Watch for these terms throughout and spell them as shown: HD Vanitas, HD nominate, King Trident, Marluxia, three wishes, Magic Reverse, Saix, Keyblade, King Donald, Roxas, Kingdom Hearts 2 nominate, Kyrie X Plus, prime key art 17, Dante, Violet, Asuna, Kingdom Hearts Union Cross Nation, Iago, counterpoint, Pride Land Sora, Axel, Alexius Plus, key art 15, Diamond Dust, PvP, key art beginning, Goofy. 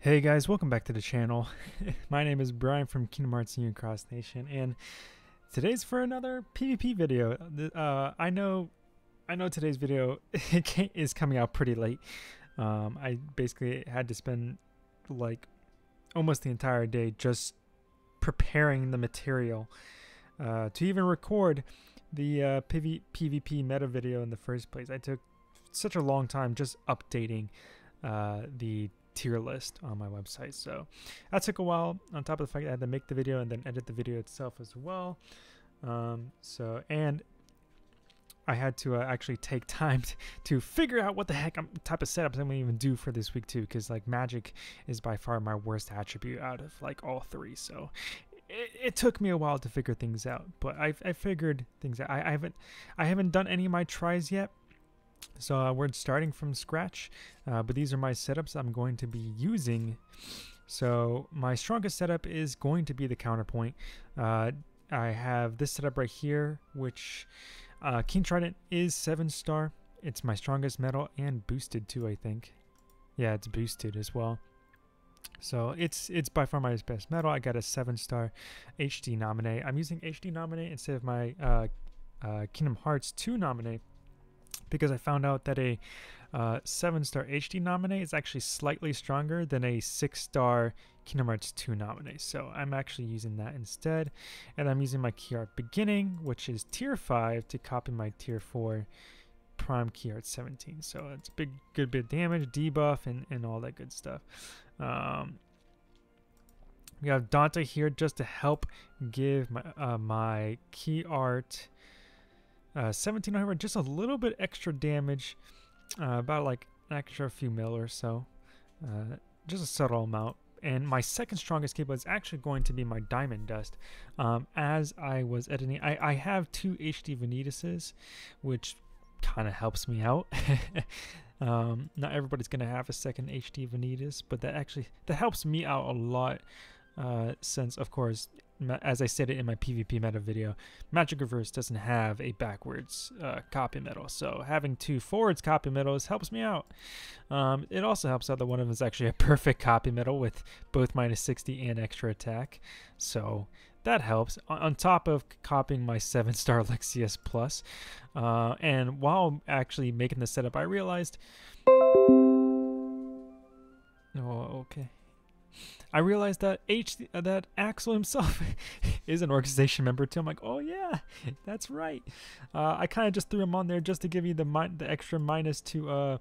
Hey guys, welcome back to the channel. My name is Brian from Kingdom Hearts Union Cross Nation, and today's for another PvP video. I know today's video is coming out pretty late. I basically had to spend like almost the entire day just preparing the material to even record the PvP meta video in the first place. I took such a long time just updating the tier list on my website, so that took a while, on top of the fact that I had to make the video and then edit the video itself as well. And I had to actually take time to figure out what the heck type of setups I'm gonna even do for this week too, because like magic is by far my worst attribute out of like all three, so it took me a while to figure things out, but I figured things out. I haven't done any of my tries yet. So we're starting from scratch, but these are my setups I'm going to be using. So my strongest setup is going to be the counterpoint. I have this setup right here, which King Trident is 7-star. It's my strongest metal and boosted too, I think. Yeah, it's boosted as well. So it's by far my best metal. I got a 7-star HD nominate. I'm using HD nominate instead of my Kingdom Hearts 2 nominate, because I found out that a 7-star HD nominate is actually slightly stronger than a 6-star Kingdom Hearts 2 nominate. So I'm actually using that instead. And I'm using my key art beginning, which is tier 5, to copy my tier 4 prime key art 17. So it's a good bit of damage, debuff, and all that good stuff. We have Dante here just to help give my, my key art 17, however, just a little bit extra damage, about like an extra few mil or so, just a subtle amount. And my second strongest keyblade is actually going to be my Diamond Dust. As I was editing, I have two HD Vanitases, which kind of helps me out. Not everybody's gonna have a second HD Vanitas, but that helps me out a lot, since of course, as I stated in my PvP meta video, Magic Reverse doesn't have a backwards copy metal, so having two forwards copy metals helps me out. It also helps out that one of them is actually a perfect copy metal with both minus 60 and extra attack, so that helps. On top of copying my 7-star Alexius Plus, and while actually making the setup, I realized, I realized that Axel himself is an organization member too. I'm like, oh yeah, that's right. I kind of just threw him on there just to give you the extra minus to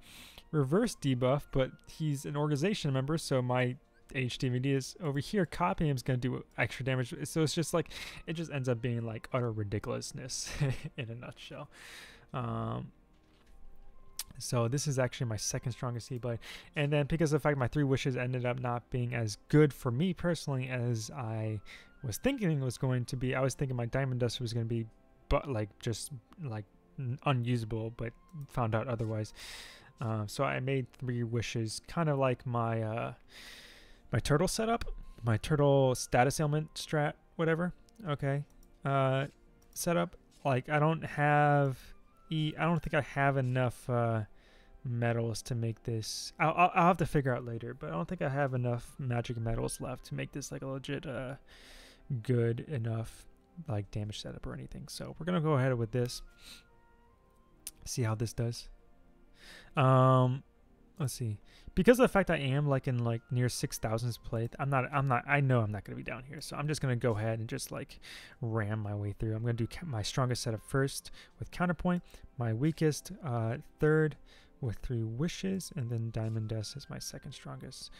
reverse debuff, but he's an organization member, so my HDVD is over here copying him is going to do extra damage. So it's just like, it just ends up being like utter ridiculousness in a nutshell. So this is actually my second strongest keyblade, and then because of the fact my three wishes ended up not being as good for me personally as I was thinking it was going to be, I was thinking my Diamond Dust was going to be, but like just like unusable, but found out otherwise. So I made three wishes kind of like my my turtle setup, my turtle status ailment strat, whatever. Okay, setup. Like I don't have. I don't think I have enough metals to make this. I'll have to figure out later, but I don't think I have enough magic metals left to make this like a legit good enough like damage setup or anything. So we're gonna go ahead with this. See how this does. Let's see. Because of the fact I am like in like near 6,000th place, I know I'm not gonna be down here, so I'm just gonna go ahead and just like ram my way through. I'm gonna do my strongest setup first with counterpoint, my weakest third with three wishes, and then Diamond Dust is my second strongest,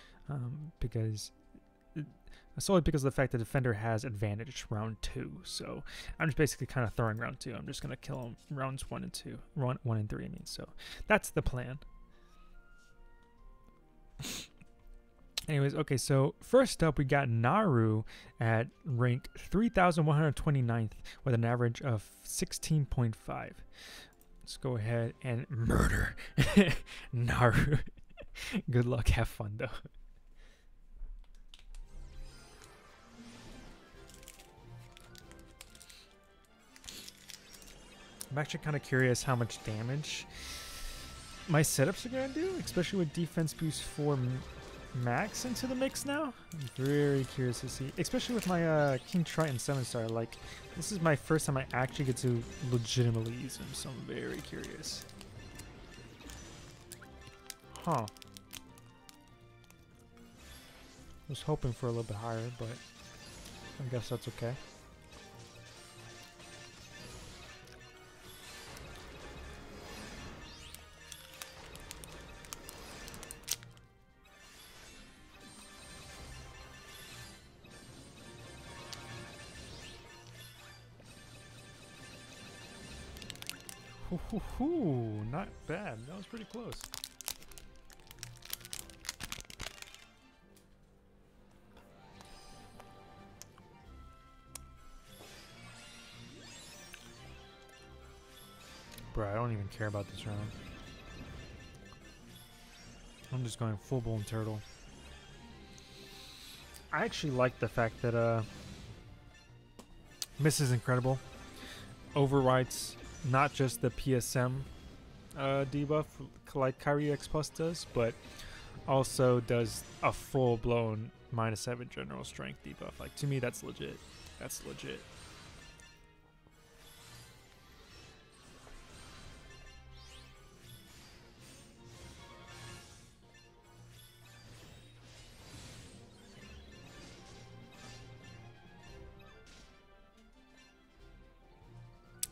solely because of the fact the defender has advantage round 2. So I'm just basically kind of throwing round 2. I'm just gonna kill him rounds 1 and 2, one and three. I mean, so that's the plan. Anyways, okay, so first up we got Naru at rank 3129th with an average of 16.5. Let's go ahead and murder Naru. Good luck, have fun though. I'm actually kind of curious how much damage my setups are gonna do, especially with defense boost 4 Max into the mix now? I'm very curious to see, especially with my King Trident 7-star. Like, this is my first time I actually get to legitimately use him, so I'm very curious. Huh. Was hoping for a little bit higher, but I guess that's okay. Ooh, not bad. That was pretty close. Bro, I don't even care about this round. I'm just going full-blown turtle. I actually like the fact that Mrs. Incredible overrides not just the PSM debuff like Kyrie X Plus does, but also does a full-blown -7 general strength debuff. Like, to me, that's legit. That's legit.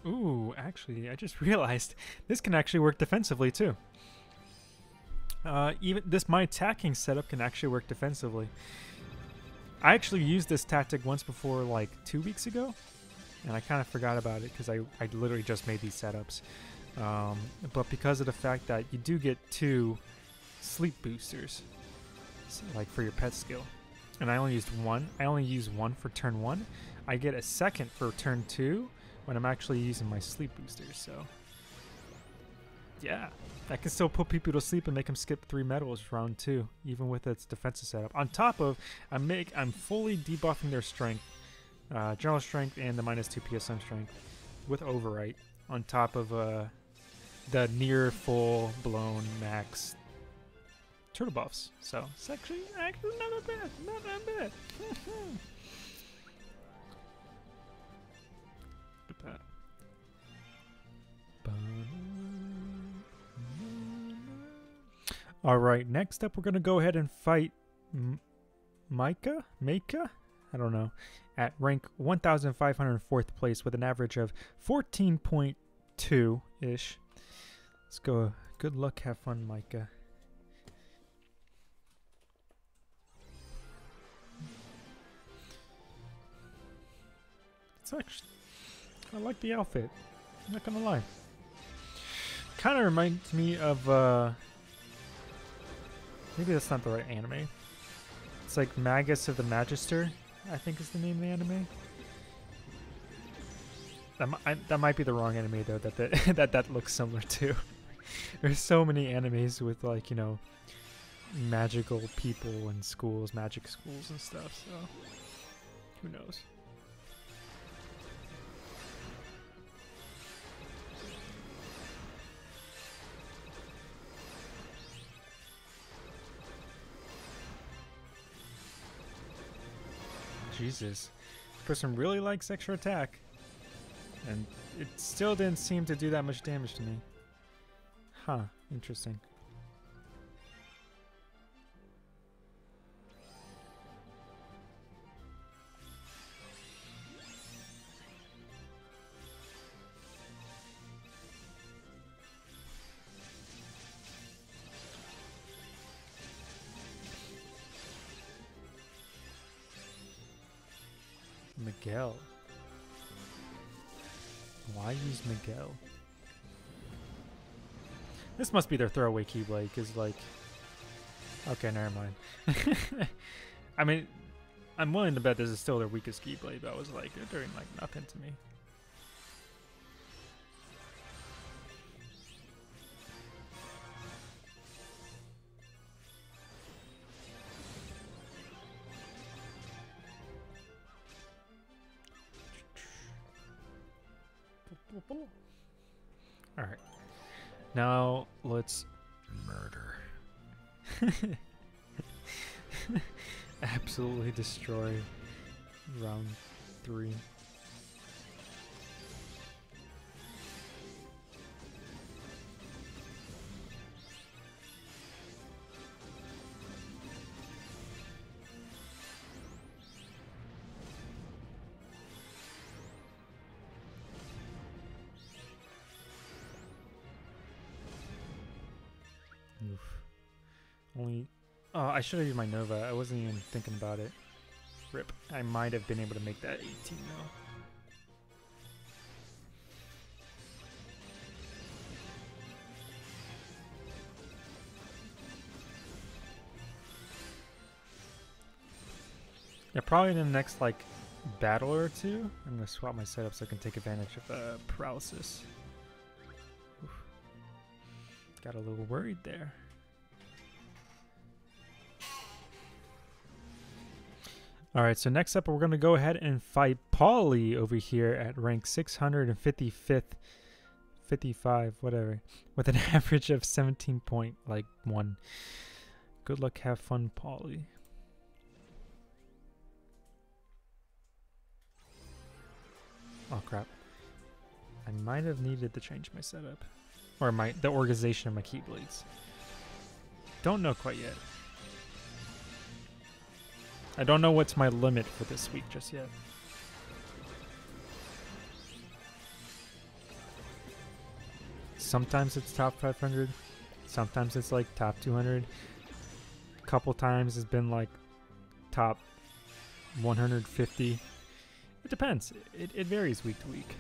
Ooh, actually, I just realized this can actually work defensively too. Even this, my attacking setup can actually work defensively. I actually used this tactic once before, like 2 weeks ago, and I kind of forgot about it because I literally just made these setups. But because of the fact that you do get 2 sleep boosters, so like for your pet skill, and I only used one. I only use one for turn 1. I get a second for turn 2. When I'm actually using my sleep boosters, so yeah, I can still put people to sleep and make them skip 3 medals round 2, even with its defensive setup. On top of, I'm fully debuffing their strength, general strength, and the -2 PSM strength with overwrite. On top of the near full blown max turtle buffs, so it's actually not that bad, not that bad. All right, next up, we're gonna go ahead and fight Micah, I don't know, at rank 1,504th place with an average of 14.2 ish. Let's go. Good luck. Have fun, Micah. It's actually, I like the outfit. I'm not gonna lie. Kind of reminds me of maybe that's not the right anime. It's like Magus of the Magister, I think is the name of the anime. That might be the wrong anime though. That looks similar to. There's so many animes with, like, you know, magical people and schools, magic schools and stuff. So who knows? Jesus, this person really likes extra attack, and it still didn't seem to do that much damage to me. Huh, interesting. Miguel. Why use Miguel? This must be their throwaway Keyblade, because, like, okay, never mind. I mean, I'm willing to bet this is still their weakest Keyblade, but I was like, they're doing like nothing to me. Alright, now let's murder. absolutely destroy round 3. Oof. Only... Oh, I should have used my Nova. I wasn't even thinking about it. Rip. I might have been able to make that 18 now. Yeah, probably in the next, like, battle or two, I'm going to swap my setup so I can take advantage of paralysis. Oof. Got a little worried there. Alright, so next up we're going to go ahead and fight Pauly over here at rank 655, whatever, with an average of 17.1. Good luck, have fun, Pauly. Oh crap. I might have needed to change my setup. Or the organization of my Keyblades. Don't know quite yet. I don't know what's my limit for this week just yet. Sometimes it's top 500, sometimes it's like top 200. A couple times it's been like top 150. It depends. It varies week to week.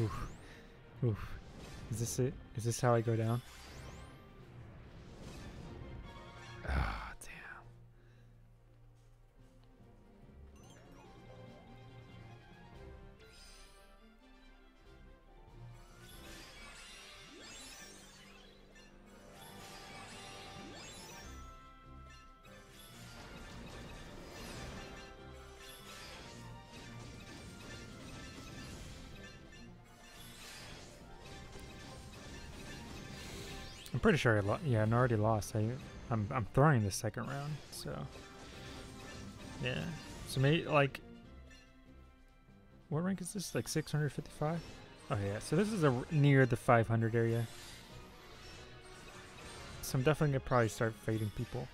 Oof. Oof. Is this it? Is this how I go down? Ah, oh, damn. I'm pretty sure I lost. Yeah, I already lost. I'm throwing the second round, so yeah. So maybe like, what rank is this? Like 655? Oh yeah. So this is near the 500 area. So I'm definitely gonna probably start fading people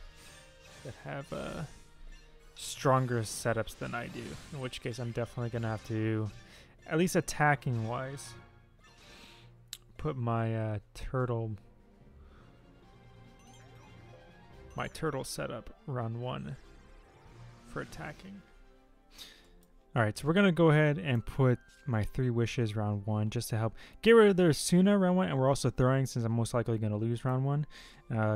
that have stronger setups than I do. In which case, I'm definitely gonna have to, at least attacking wise, put my turtle. My turtle setup round 1 for attacking. Alright, so we're going to go ahead and put my 3 wishes round 1 just to help get rid of their Asuna round 1. And we're also throwing, since I'm most likely going to lose round 1.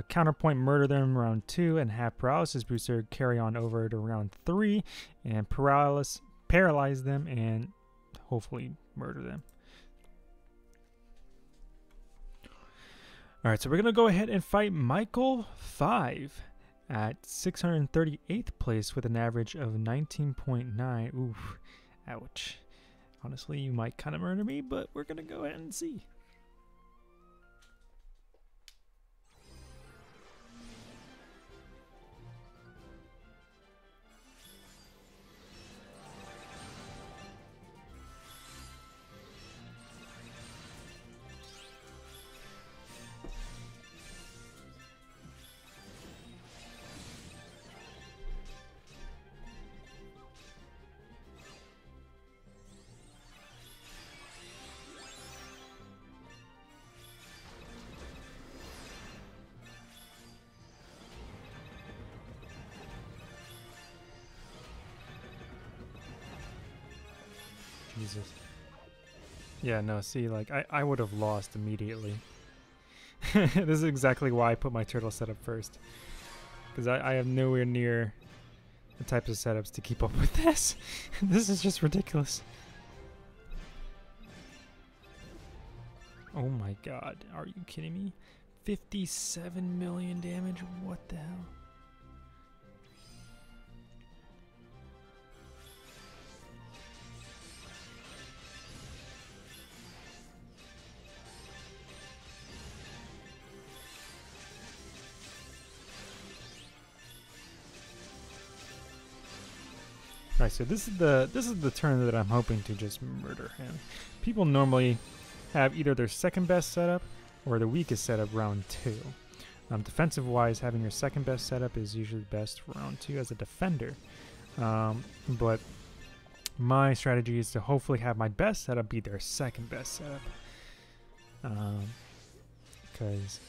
Counterpoint, murder them round 2, and have paralysis booster carry on over to round 3 and paralyze them and hopefully murder them. Alright, so we're going to go ahead and fight Michael 5 at 638th place with an average of 19.9. Oof, ouch. Honestly, you might kind of murder me, but we're going to go ahead and see. Jesus. Yeah, no, see, like, I would have lost immediately. This is exactly why I put my turtle setup first. Because I have nowhere near the types of setups to keep up with this. This is just ridiculous. Oh my god, are you kidding me? 57 million damage? What the hell? Alright, so this is the turn that I'm hoping to just murder him. People normally have either their second best setup or the weakest setup round 2. Defensive wise, having your second best setup is usually best for round 2 as a defender. But my strategy is to hopefully have my best setup be their second best setup. Because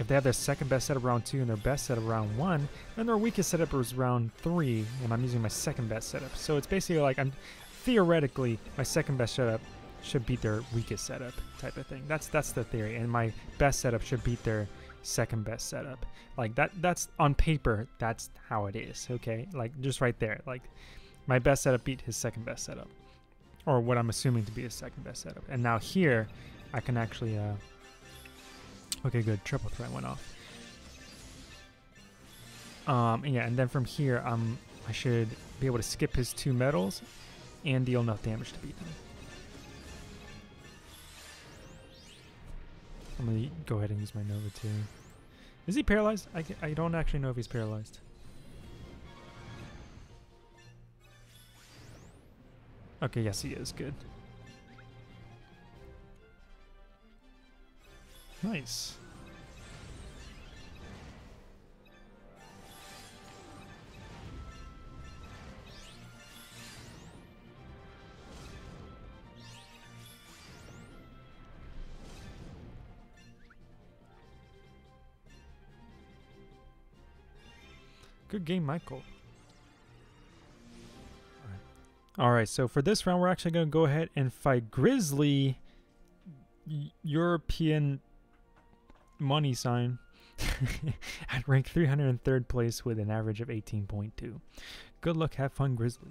if they have their second best setup round 2 and their best setup round 1, then their weakest setup is round 3, and I'm using my second best setup. So it's basically like I'm theoretically my second best setup should beat their weakest setup type of thing. That's the theory, and my best setup should beat their second best setup. Like that's on paper, that's how it is. Okay, like just right there, like my best setup beat his second best setup, or what I'm assuming to be his second best setup. And now here, I can actually. Okay, good. Triple threat went off. And yeah, and then from here, I should be able to skip his 2 metals and deal enough damage to beat him. I'm gonna go ahead and use my Nova too. Is he paralyzed? I don't actually know if he's paralyzed. Okay, yes he is. Good. Nice. Good game, Michael. Alright, so for this round, we're actually going to go ahead and fight Grizzly European money sign at rank 303rd place with an average of 18.2. Good luck, have fun, Grizzly.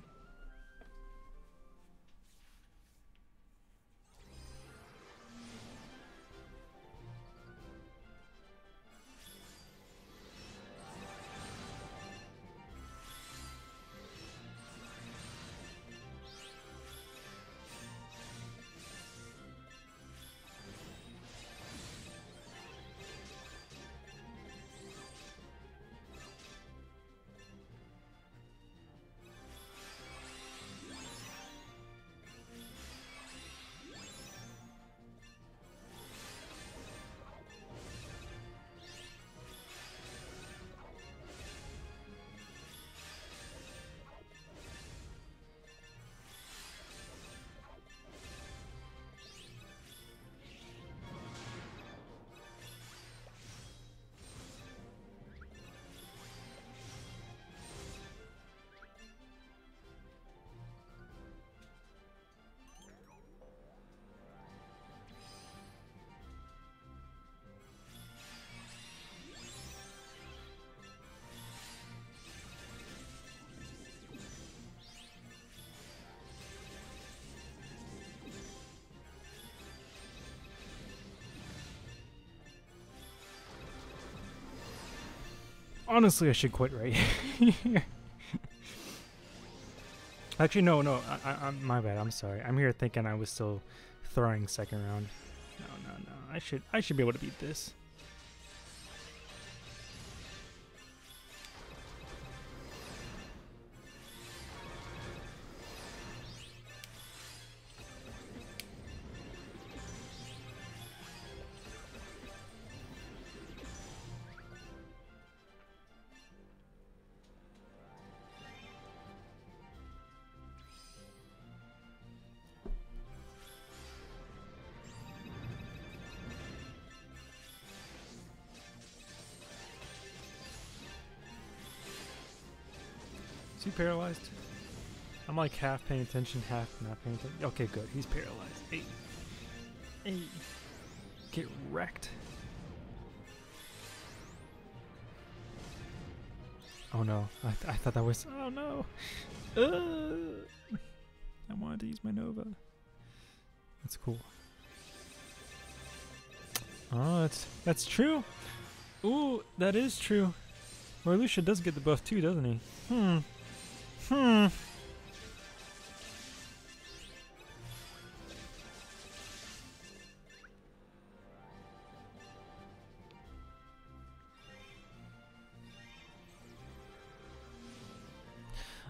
Honestly, I should quit right here. Actually, no. I'm my bad. I'm sorry. I'm here thinking I was still throwing second round. No. I should be able to beat this. Paralyzed? I'm like half paying attention, half not paying attention. Okay, good. He's paralyzed. Hey. Get wrecked. Oh no. I thought that was. Oh no. I wanted to use my Nova. That's cool. Oh, that's true. Ooh, that is true. Marluxia does get the buff too, doesn't he?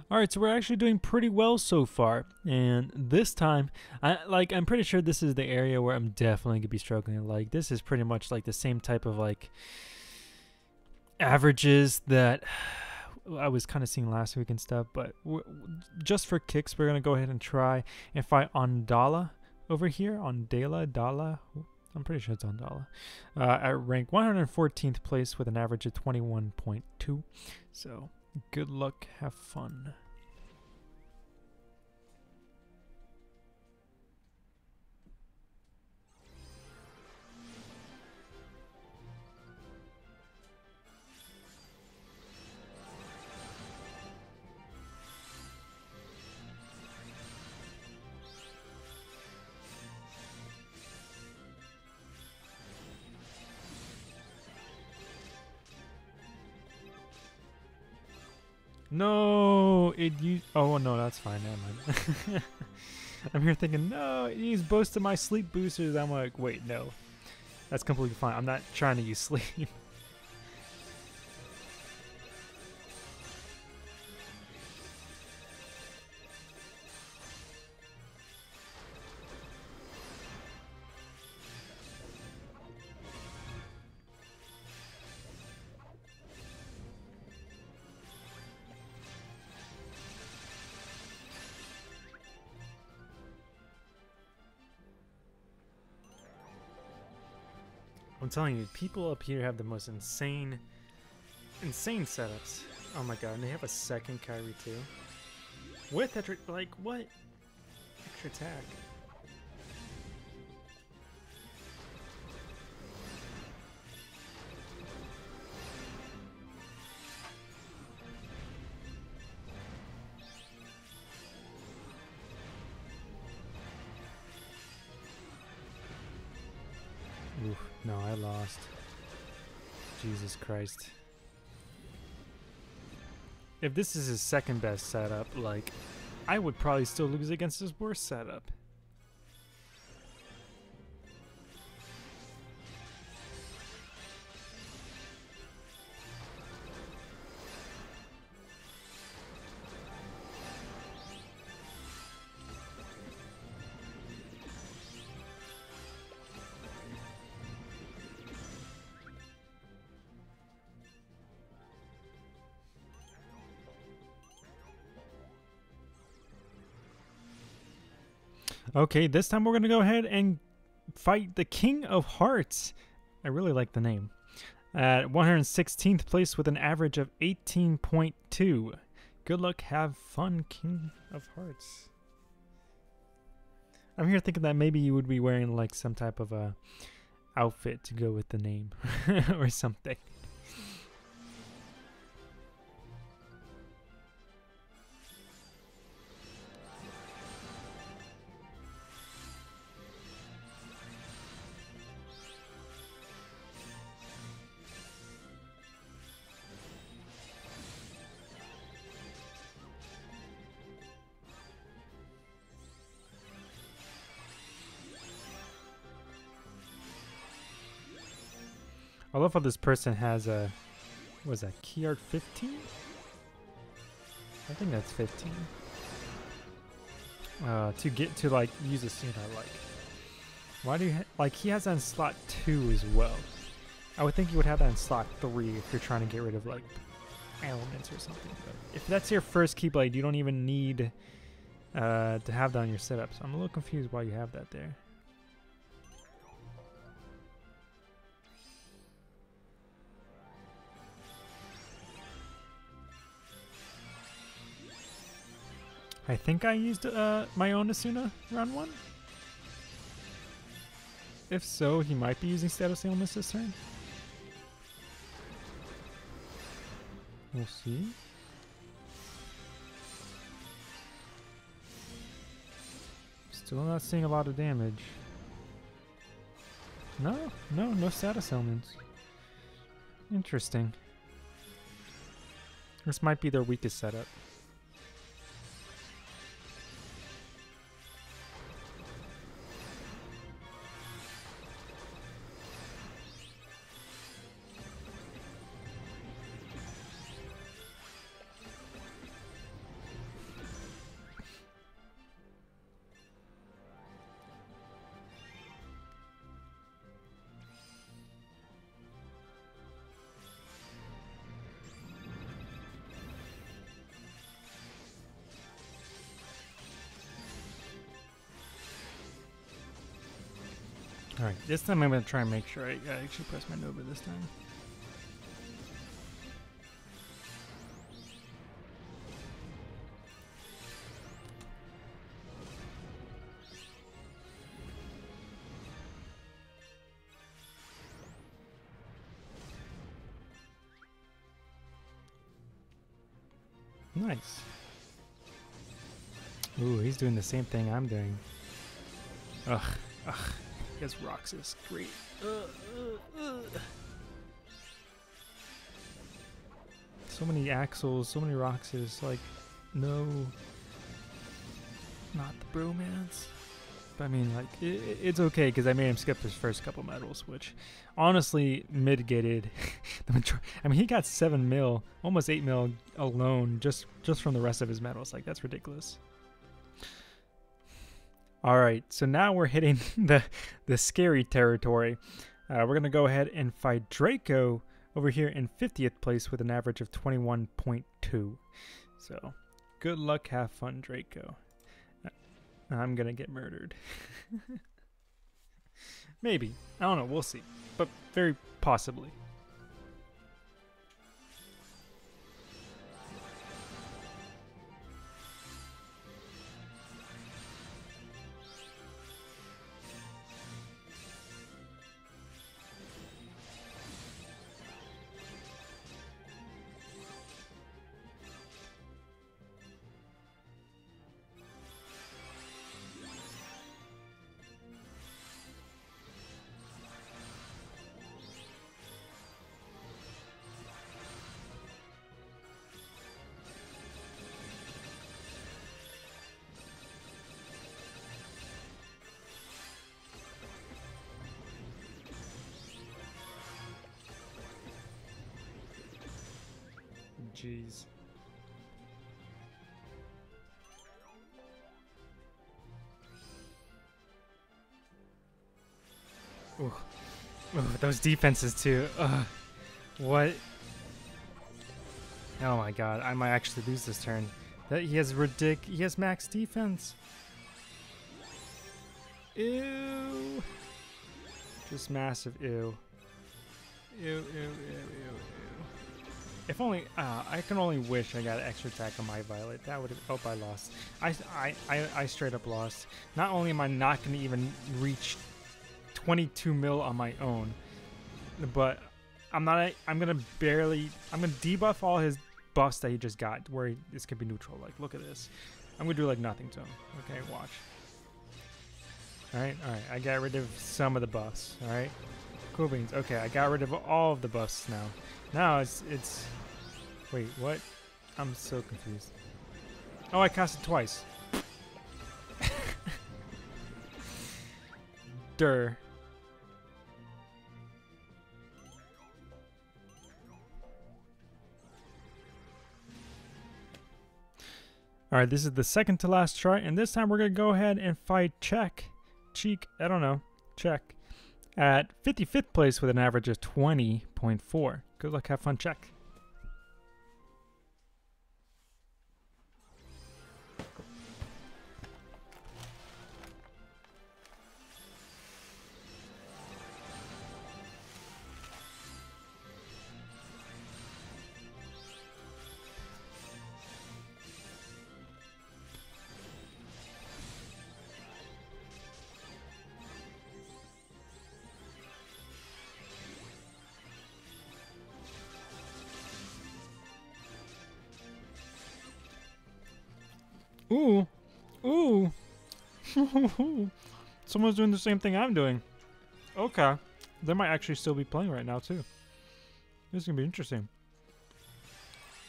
Alright, so we're actually doing pretty well so far, and this time, I'm pretty sure this is the area where I'm definitely gonna be struggling. Like, this is pretty much like the same type of like averages that I was kind of seeing last week and stuff, but just for kicks, we're gonna go ahead and try and fight Ondala over here. Ondala. I'm pretty sure it's Ondala. At rank 114th place with an average of 21.2. So, good luck. Have fun. No, it used... Oh, no, that's fine. Never mind. I'm here thinking, no, it used both of my sleep boosters. I'm like, wait, no. That's completely fine. I'm not trying to use sleep. I'm telling you, people up here have the most insane setups. Oh my god, and they have a second Kyrie too. With extra, like, what? Extra attack. No, I lost. Jesus Christ. If this is his second best setup, like, I would probably still lose against his worst setup. Okay, this time we're going to go ahead and fight the King of Hearts. I really like the name. At 116th place with an average of 18.2. Good luck, have fun, King of Hearts. I'm here thinking that maybe you would be wearing like some type of a outfit to go with the name or something. I love how this person has a, what is that, key art 15? I think that's 15. To get to, like, use Asuna, like. Why do you, like, he has that in slot 2 as well. I would think you would have that in slot 3 if you're trying to get rid of, like, elements or something. But if that's your first Keyblade, you don't even need to have that on your setup. So I'm a little confused why you have that there. I think I used my own Asuna round 1? If so, he might be using status ailments this turn. We'll see. Still not seeing a lot of damage. No status ailments. Interesting. This might be their weakest setup. Alright, this time I'm going to try and make sure I actually press my Nova this time. Nice. Ooh, he's doing the same thing I'm doing. Ugh, ugh. Yes, Roxas, great. So many Axels, so many Roxas, like, no. Not the bromance. But I mean, like, it's okay because I made him skip his first couple medals, which honestly mitigated the majority. I mean, he got 7 mil, almost 8 mil alone just from the rest of his medals. Like, that's ridiculous. All right, so now we're hitting the scary territory. We're gonna go ahead and fight Draco over here in 50th place with an average of 21.2. So, good luck, have fun, Draco. I'm gonna get murdered. Maybe. I don't know, we'll see. But very possibly. Jeez. Ooh. Ooh, those defenses too. Ugh. What? Oh my god, I might actually lose this turn. That he has max defense. Ew. Just massive ew. Ew, ew, ew, ew, ew. If only, I can only wish I got an extra attack on my Violet. That would have, oh, I lost. I straight up lost. Not only am I not going to even reach 22 mil on my own, but I'm going to barely, I'm going to debuff all his buffs that he just got, where this could be neutral. Like, look at this. I'm going to do like nothing to him. Okay, watch. Alright, alright. I got rid of some of the buffs, alright? Cool beans. Okay, I got rid of all of the buffs now. Now it's wait, what? I'm so confused. Oh, I cast it twice. Durr. Alright, this is the second to last try, and this time we're gonna go ahead and fight Cheek, I don't know, Check. At 55th place with an average of 20.4. Good luck, have fun, Check. Ooh, ooh, someone's doing the same thing I'm doing. Okay, they might actually still be playing right now too. This is gonna be interesting.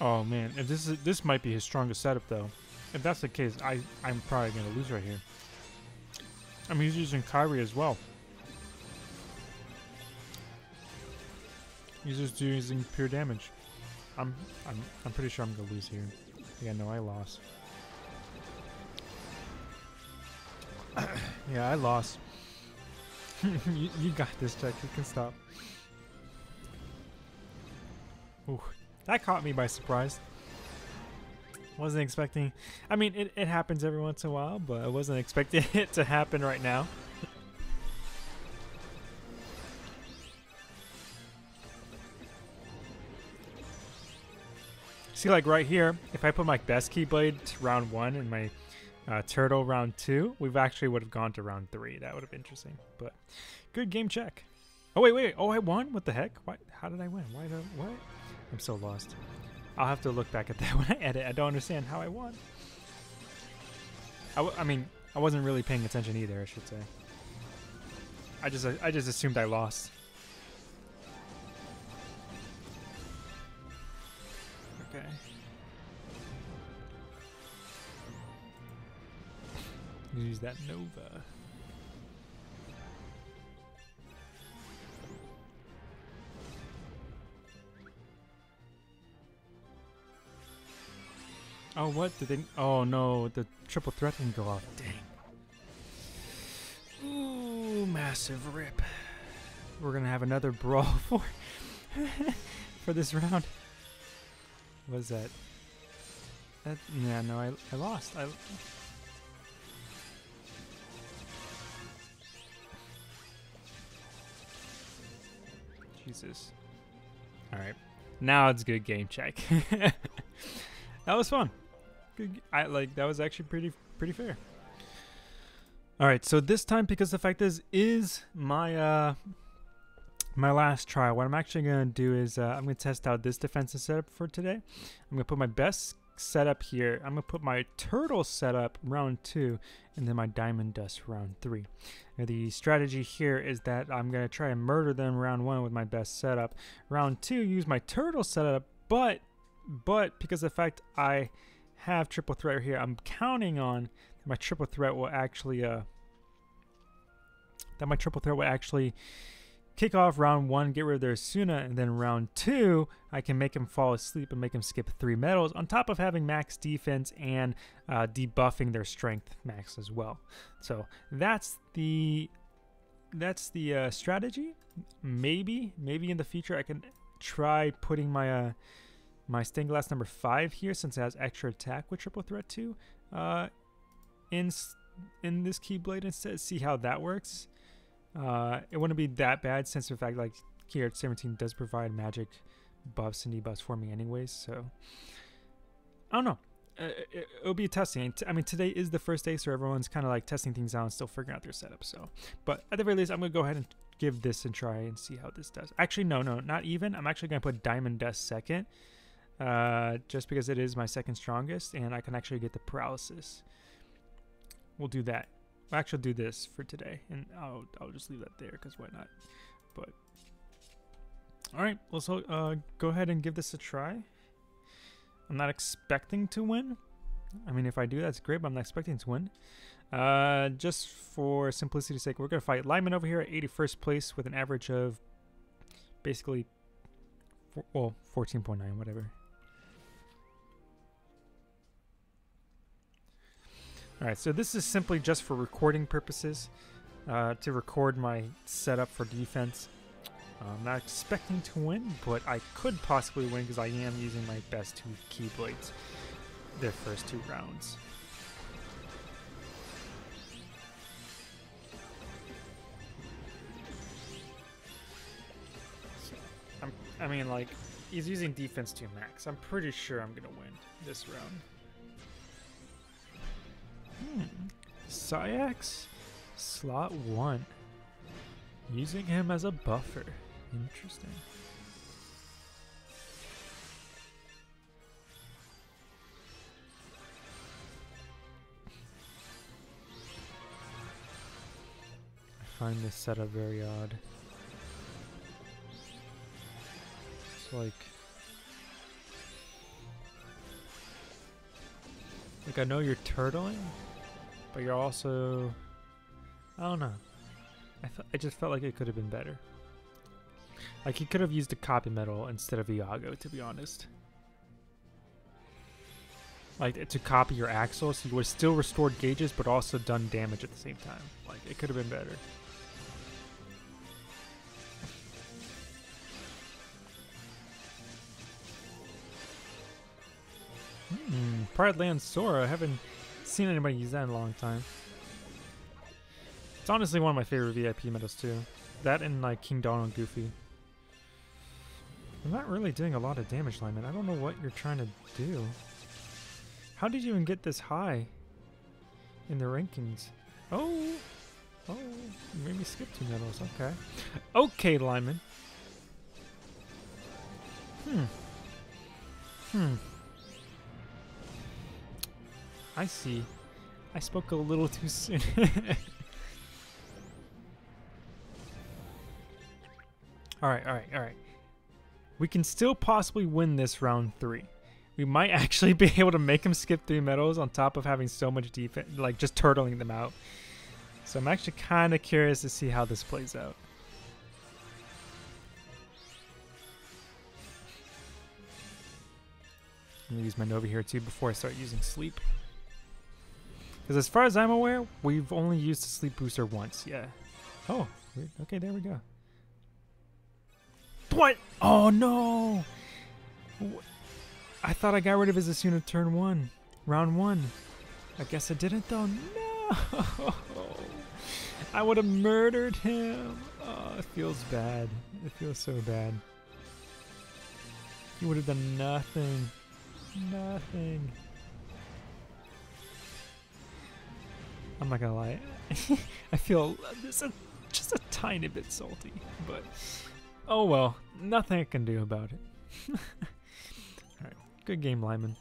Oh man, if this might be his strongest setup though. If that's the case, I'm probably gonna lose right here. I mean, he's using Kyrie as well. He's just using pure damage. I'm pretty sure I'm gonna lose here. Yeah, no, I lost. Yeah, I lost. you got this, Check. You can stop. Ooh, that caught me by surprise. Wasn't expecting. I mean, it happens every once in a while, but I wasn't expecting it to happen right now. See, like right here, if I put my best Keyblade to round 1 and my turtle round 2, we've actually would have gone to round 3. That would have been interesting, but good game check. Oh, wait. Oh, I won? What the heck? What? How did I win? Why? What? I'm so lost. I'll have to look back at that when I edit. I don't understand how I won. I mean, I wasn't really paying attention either, I should say. I just assumed I lost. Okay. Use that Nova. Oh, what? Did they... Oh, no. The triple threat didn't go off. Dang. Ooh, massive rip. We're going to have another brawl for for this round. What is that? That... Yeah, no, I lost. Jesus. Alright. Now it's good game check. That was fun. Good. That was actually pretty fair. All right, so this time, because the fact is my my last try, what I'm actually gonna do is I'm gonna test out this defensive setup for today. I'm gonna put my best setup here. I'm gonna put my turtle setup round 2, and then my diamond dust round 3. Now, the strategy here is that I'm gonna try and murder them round 1 with my best setup. Round 2, use my turtle setup, but because of the fact I have triple threat here, I'm counting on my triple threat will actually kick off round 1, get rid of their Asuna, and then round 2 I can make him fall asleep and make him skip 3 medals, on top of having max defense and debuffing their strength max as well. So that's the strategy. Maybe in the future I can try putting my my stained glass number 5 here, since it has extra attack with triple threat 2, in this Keyblade instead. See how that works. It wouldn't be that bad, since in fact, like, key art 17 does provide magic buffs and debuffs for me anyways. So I don't know. It'll be testing. I mean, today is the first day, so everyone's kind of like testing things out and still figuring out their setup. So, but at the very least, I'm gonna go ahead and give this a try and see how this does. Actually, no, not even. I'm actually gonna put Diamond Dust second. Just because it is my second strongest and I can actually get the paralysis. We'll do that. We'll actually do this for today, and I'll just leave that there because why not. But all right, let's go ahead and give this a try. I'm not expecting to win. I mean, if I do, that's great, but I'm not expecting to win. Just for simplicity's sake, we're gonna fight Lyman over here at 81st place with an average of basically 14.9, whatever. Alright, so this is simply just for recording purposes, to record my setup for defense. I'm not expecting to win, but I could possibly win because I am using my best 2 Keyblades the first 2 rounds. So, I mean, like, he's using defense 2 max. I'm pretty sure I'm going to win this round. Saix, slot 1. Using him as a buffer. Interesting. I find this setup very odd. It's like I know you're turtling, but you're also, I don't know. I just felt like it could have been better. Like, he could have used a copy metal instead of Iago, to be honest. Like, to copy your Axel, so you would have still restored gauges, but also done damage at the same time. Like, it could have been better. Pride Land Sora, I haven't seen anybody use that in a long time. It's honestly one of my favorite VIP medals too. That and like King Donald and Goofy. I'm not really doing a lot of damage, Lyman. I don't know what you're trying to do. How did you even get this high in the rankings? Oh! Oh, you made me skip 2 medals. Okay. Okay, Lyman. I see. I spoke a little too soon. Alright. We can still possibly win this round 3. We might actually be able to make him skip 3 medals on top of having so much defense, like just turtling them out. So I'm actually kind of curious to see how this plays out. I'm going to use my Nova here too before I start using sleep. Because as far as I'm aware, we've only used the sleep booster once, yeah. Oh, weird. Okay, there we go. What? Oh no! I thought I got rid of his Asuna turn 1, round 1. I guess I didn't though. No! I would have murdered him. Oh, it feels bad. It feels so bad. He would have done nothing. Nothing. I'm not gonna lie. I feel just a tiny bit salty, but oh well. Nothing I can do about it. Alright. Good game, Lyman.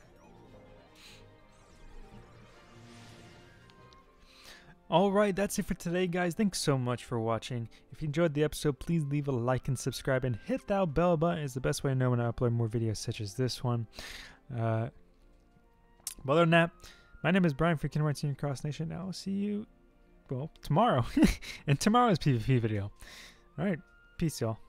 Alright, that's it for today, guys. Thanks so much for watching. If you enjoyed the episode, please leave a like and subscribe, and hit that bell button. It's the best way to know when I upload more videos such as this one. But other than that, my name is Brian for Kingdom Hearts Union Cross Nation. I will see you, well, tomorrow. And tomorrow's PvP video. Alright, peace, y'all.